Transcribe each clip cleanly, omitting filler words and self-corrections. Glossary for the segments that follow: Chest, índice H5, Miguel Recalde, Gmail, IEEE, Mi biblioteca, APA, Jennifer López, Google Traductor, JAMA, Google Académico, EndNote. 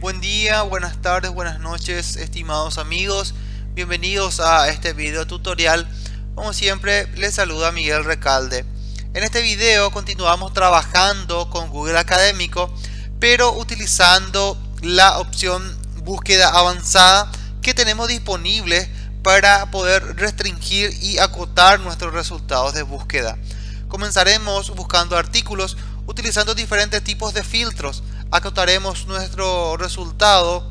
Buen día, buenas tardes, buenas noches, estimados amigos. Bienvenidos a este video tutorial. Como siempre, les saluda Miguel Recalde. En este video continuamos trabajando con Google Académico, pero utilizando la opción búsqueda avanzada que tenemos disponible para poder restringir y acotar nuestros resultados de búsqueda. Comenzaremos buscando artículos utilizando diferentes tipos de filtros. Acotaremos nuestro resultado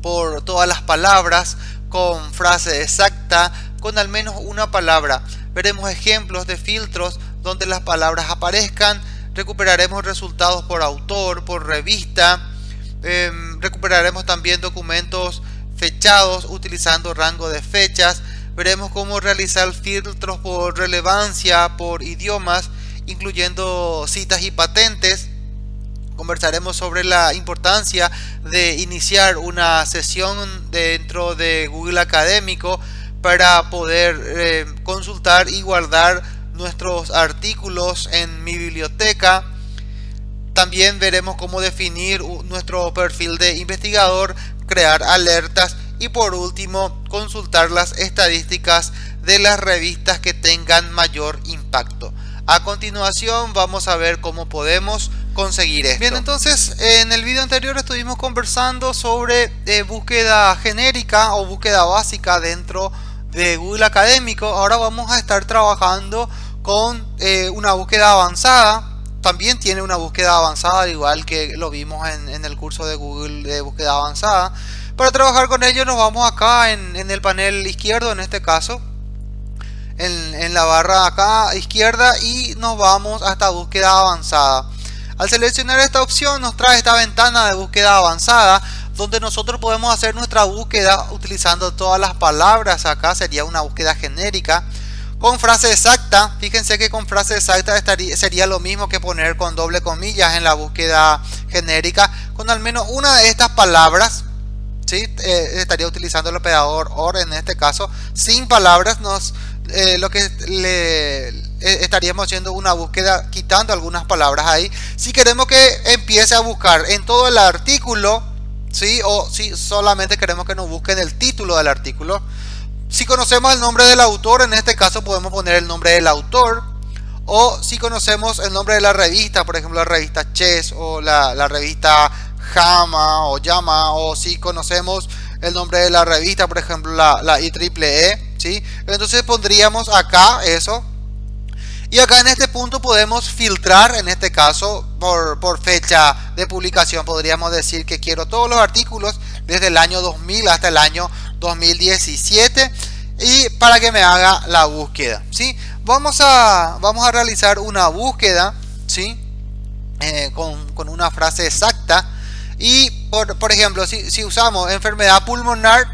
por todas las palabras, con frase exacta, con al menos una palabra. Veremos ejemplos de filtros donde las palabras aparezcan. Recuperaremos resultados por autor, por revista. Recuperaremos también documentos fechados utilizando rango de fechas. Veremos cómo realizar filtros por relevancia, por idiomas, incluyendo citas y patentes. Conversaremos sobre la importancia de iniciar una sesión dentro de Google Académico para poder consultar y guardar nuestros artículos en mi biblioteca. También veremos cómo definir nuestro perfil de investigador, crear alertas y por último consultar las estadísticas de las revistas que tengan mayor impacto. A continuación vamos a ver cómo podemos conseguir esto. Bien, entonces en el video anterior estuvimos conversando sobre búsqueda genérica o búsqueda básica dentro de Google Académico. Ahora vamos a estar trabajando con una búsqueda avanzada. También tiene una búsqueda avanzada, al igual que lo vimos en el curso de Google de búsqueda avanzada. Para trabajar con ello nos vamos acá en el panel izquierdo, en este caso, en la barra acá izquierda, y nos vamos hasta búsqueda avanzada. Al seleccionar esta opción nos trae esta ventana de búsqueda avanzada, donde nosotros podemos hacer nuestra búsqueda utilizando todas las palabras. Acá sería una búsqueda genérica. Con frase exacta, fíjense que con frase exacta sería lo mismo que poner con doble comillas en la búsqueda genérica. Con al menos una de estas palabras, ¿sí? Estaría utilizando el operador OR en este caso. Sin palabras, estaríamos haciendo una búsqueda quitando algunas palabras ahí. Si queremos que empiece a buscar en todo el artículo, ¿sí? O si solamente queremos que nos busquen el título del artículo. Si conocemos el nombre del autor, en este caso podemos poner el nombre del autor. O si conocemos el nombre de la revista, por ejemplo la revista Chest o la revista JAMA o JAMA. O si conocemos el nombre de la revista, por ejemplo la IEEE, ¿sí? Entonces pondríamos acá eso. Y acá en este punto podemos filtrar, en este caso por fecha de publicación. Podríamos decir que quiero todos los artículos desde el año 2000 hasta el año 2017, y para que me haga la búsqueda, ¿sí? Vamos a realizar una búsqueda, ¿sí? Con una frase exacta. Y por ejemplo, si usamos enfermedad pulmonar,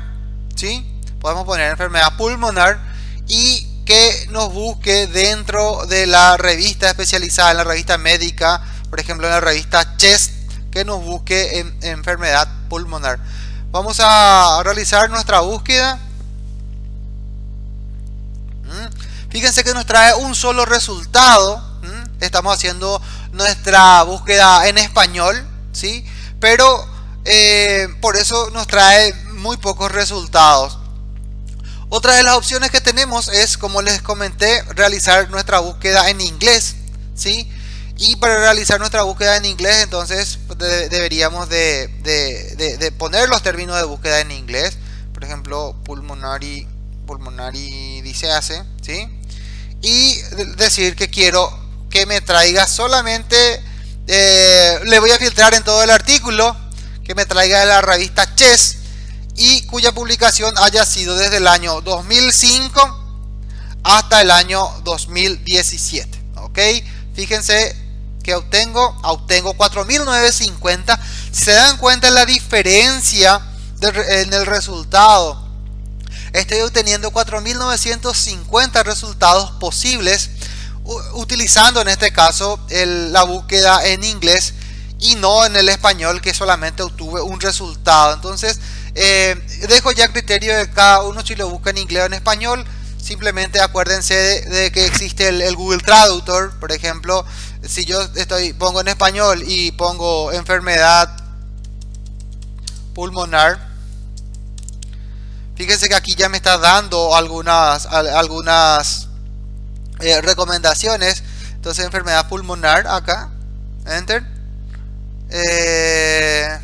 ¿sí? Podemos poner enfermedad pulmonar y que nos busque dentro de la revista especializada, en la revista médica, por ejemplo en la revista Chest, que nos busque en enfermedad pulmonar. Vamos a realizar nuestra búsqueda. Fíjense que nos trae un solo resultado. Estamos haciendo nuestra búsqueda en español, ¿sí? Pero por eso nos trae muy pocos resultados. Otra de las opciones que tenemos es, como les comenté, realizar nuestra búsqueda en inglés, ¿sí? Y para realizar nuestra búsqueda en inglés, entonces deberíamos de poner los términos de búsqueda en inglés. Por ejemplo, pulmonary disease, ¿sí? Y decir que quiero que me traiga solamente, le voy a filtrar en todo el artículo, que me traiga de la revista Chess y cuya publicación haya sido desde el año 2005 hasta el año 2017, ¿ok? Fíjense que obtengo 4.950. Si se dan cuenta la diferencia en el resultado, estoy obteniendo 4.950 resultados posibles utilizando en este caso la búsqueda en inglés y no en el español, que solamente obtuve un resultado. Entonces dejo ya criterio de cada uno si lo busca en inglés o en español. Simplemente acuérdense de que existe el Google Traductor. Por ejemplo, si yo pongo en español y pongo enfermedad pulmonar. Fíjense que aquí ya me está dando algunas recomendaciones. Entonces, enfermedad pulmonar acá. Enter.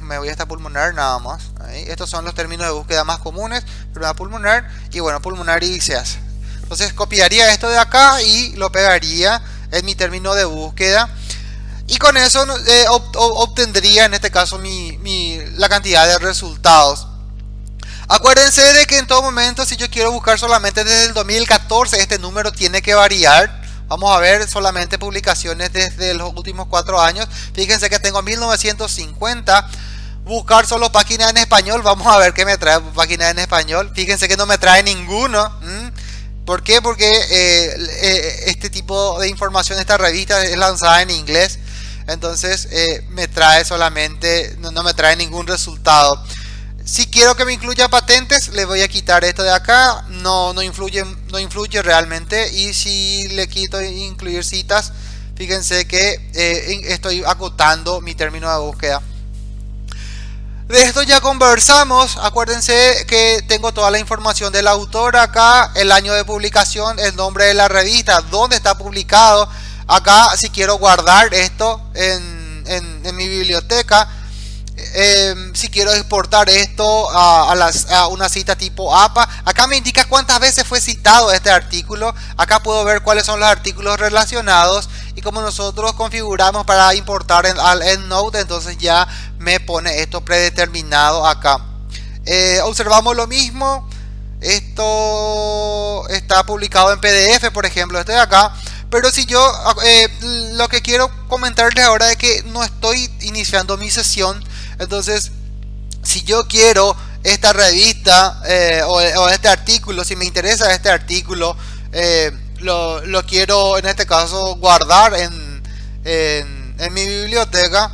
Me voy hasta pulmonar nada más. Ahí. Estos son los términos de búsqueda más comunes. Enfermedad pulmonar. Y bueno, pulmonar y ICEAS. Entonces, copiaría esto de acá y lo pegaría en mi término de búsqueda. Y con eso obtendría, en este caso, la cantidad de resultados. Acuérdense de que en todo momento, si yo quiero buscar solamente desde el 2014, este número tiene que variar. Vamos a ver solamente publicaciones desde los últimos 4 años. Fíjense que tengo 1950. Buscar solo páginas en español. Vamos a ver qué me trae páginas en español. Fíjense que no me trae ninguno. ¿Por qué? Porque este tipo de información, esta revista es lanzada en inglés. Entonces me trae solamente, no me trae ningún resultado. Si quiero que me incluya patentes, le voy a quitar esto de acá. No influye realmente. Y si le quito incluir citas, fíjense que estoy acotando mi término de búsqueda. De esto ya conversamos. Acuérdense que tengo toda la información del autor acá, el año de publicación, el nombre de la revista, dónde está publicado. Acá, si quiero guardar esto en mi biblioteca. Si quiero exportar esto a una cita tipo APA. Acá me indica cuántas veces fue citado este artículo. Acá puedo ver cuáles son los artículos relacionados. Y como nosotros configuramos para importar al EndNote, entonces ya me pone esto predeterminado acá. Observamos lo mismo. Esto está publicado en PDF, por ejemplo, este de acá. Pero si yo lo que quiero comentarles ahora es que no estoy iniciando mi sesión. Entonces, si yo quiero esta revista o este artículo, si me interesa este artículo, lo quiero en este caso guardar en mi biblioteca,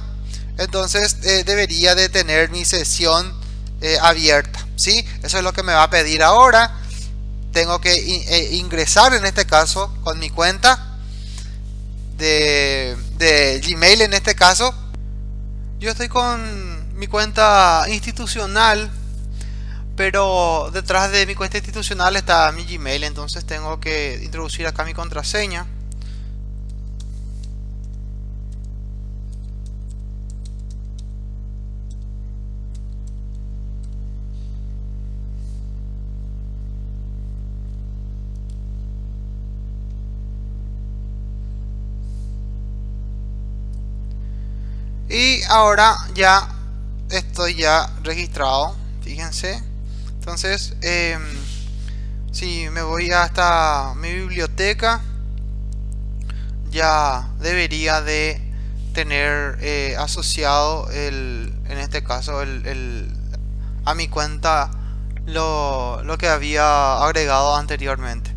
entonces debería de tener mi sesión abierta, ¿sí? Eso es lo que me va a pedir ahora. Tengo que ingresar en este caso con mi cuenta de Gmail en este caso. Yo estoy con mi cuenta institucional, pero detrás de mi cuenta institucional está mi Gmail, entonces tengo que introducir acá mi contraseña. Y ahora ya estoy registrado, fíjense. Entonces, si me voy hasta mi biblioteca, ya debería de tener asociado, en este caso, a mi cuenta lo que había agregado anteriormente.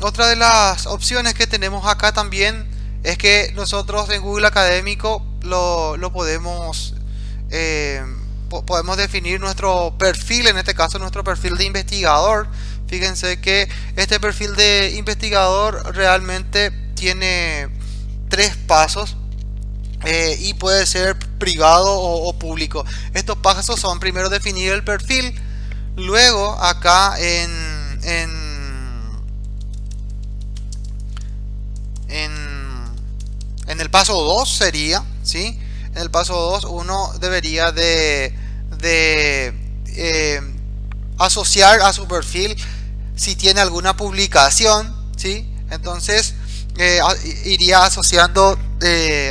Otra de las opciones que tenemos acá también es que nosotros en Google Académico podemos definir nuestro perfil, en este caso nuestro perfil de investigador. Fíjense que este perfil de investigador realmente tiene 3 pasos y puede ser privado o público. Estos pasos son: primero definir el perfil, luego acá en el paso 2 sería, ¿sí? En el paso 2 uno debería de asociar a su perfil si tiene alguna publicación, ¿sí? Entonces iría asociando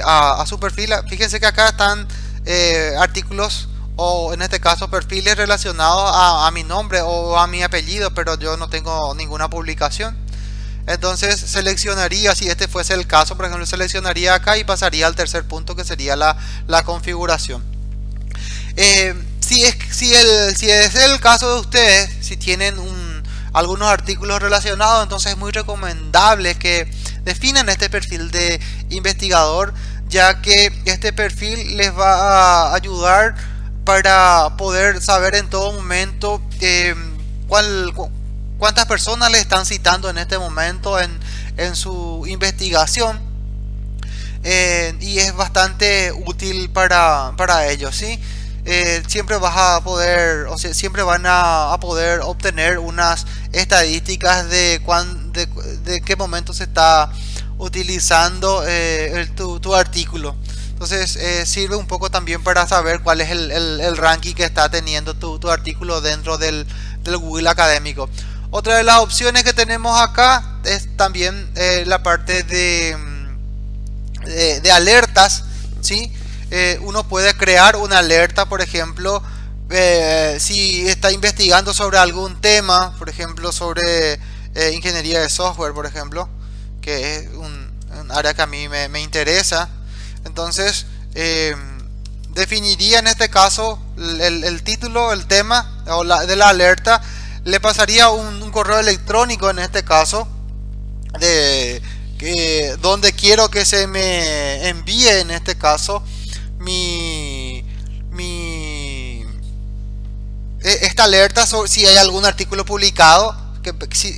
a su perfil. Fíjense que acá están artículos o en este caso perfiles relacionados a mi nombre o a mi apellido, pero yo no tengo ninguna publicación. Entonces seleccionaría, si este fuese el caso, por ejemplo, seleccionaría acá y pasaría al tercer punto, que sería la configuración. Si es el caso de ustedes, si tienen algunos artículos relacionados, entonces es muy recomendable que definan este perfil de investigador, ya que este perfil les va a ayudar para poder saber en todo momento cuántas personas le están citando en este momento en su investigación, y es bastante útil para ellos, ¿sí? siempre vas a poder, o sea, siempre van a poder obtener unas estadísticas de qué momento se está utilizando tu artículo. Entonces sirve un poco también para saber cuál es el ranking que está teniendo tu artículo dentro del Google Académico. Otra de las opciones que tenemos acá es también la parte de alertas, ¿sí? Uno puede crear una alerta, por ejemplo, si está investigando sobre algún tema, por ejemplo, sobre ingeniería de software, por ejemplo, que es un área que a mí me interesa. Entonces definiría en este caso el título, el tema o de la alerta. Le pasaría un correo electrónico en este caso donde quiero que se me envíe en este caso esta alerta sobre si hay algún artículo publicado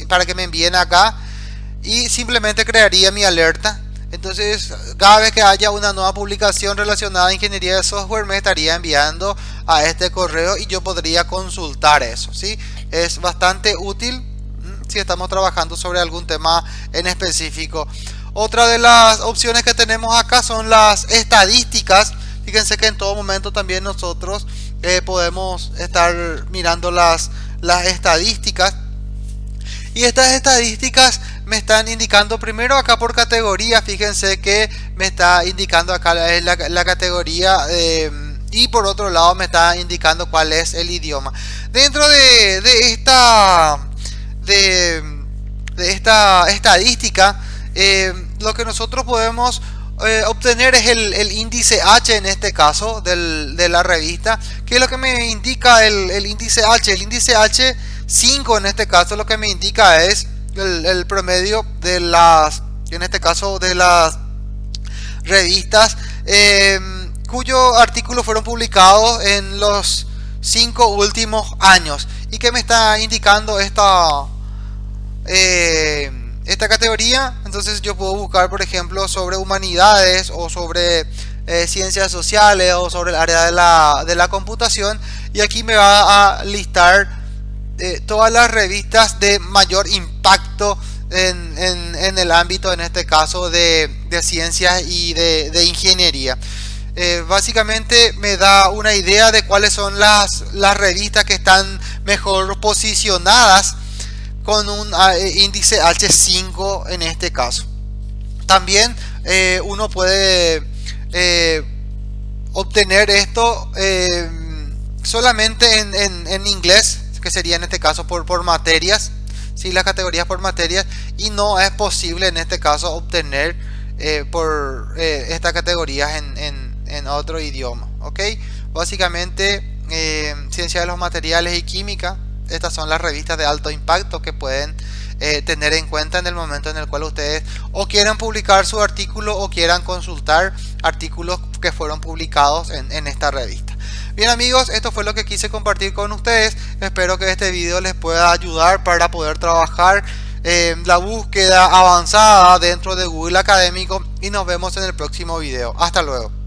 para que me envíen acá, y simplemente crearía mi alerta. Entonces cada vez que haya una nueva publicación relacionada a ingeniería de software me estaría enviando a este correo y yo podría consultar eso, ¿sí? Es bastante útil si estamos trabajando sobre algún tema en específico. Otra de las opciones que tenemos acá son las estadísticas. Fíjense que en todo momento también nosotros podemos estar mirando las estadísticas. Y estas estadísticas me están indicando primero acá por categoría. Fíjense que me está indicando acá la categoría y por otro lado me está indicando cuál es el idioma. Dentro de esta estadística lo que nosotros podemos obtener es el índice H en este caso de la revista. ¿Qué es lo que me indica el índice H? El índice H5 en este caso lo que me indica es el promedio de en este caso de las revistas cuyos artículos fueron publicados en los 5 últimos años. ¿Y qué me está indicando esta categoría? Entonces yo puedo buscar, por ejemplo, sobre humanidades o sobre ciencias sociales o sobre el área de la computación, y aquí me va a listar todas las revistas de mayor impacto en el ámbito, en este caso, de ciencias y de ingeniería. Básicamente me da una idea de cuáles son las revistas que están mejor posicionadas con un índice H5 en este caso. También uno puede obtener esto solamente en inglés, que sería en este caso por materias, ¿sí? Las categorías por materias, y no es posible en este caso obtener por estas categorías en otro idioma, ¿ok? Básicamente ciencia de los materiales y química, estas son las revistas de alto impacto que pueden tener en cuenta en el momento en el cual ustedes o quieran publicar su artículo o quieran consultar artículos que fueron publicados en esta revista. Bien amigos, esto fue lo que quise compartir con ustedes. Espero que este video les pueda ayudar para poder trabajar la búsqueda avanzada dentro de Google Académico, y nos vemos en el próximo video. Hasta luego.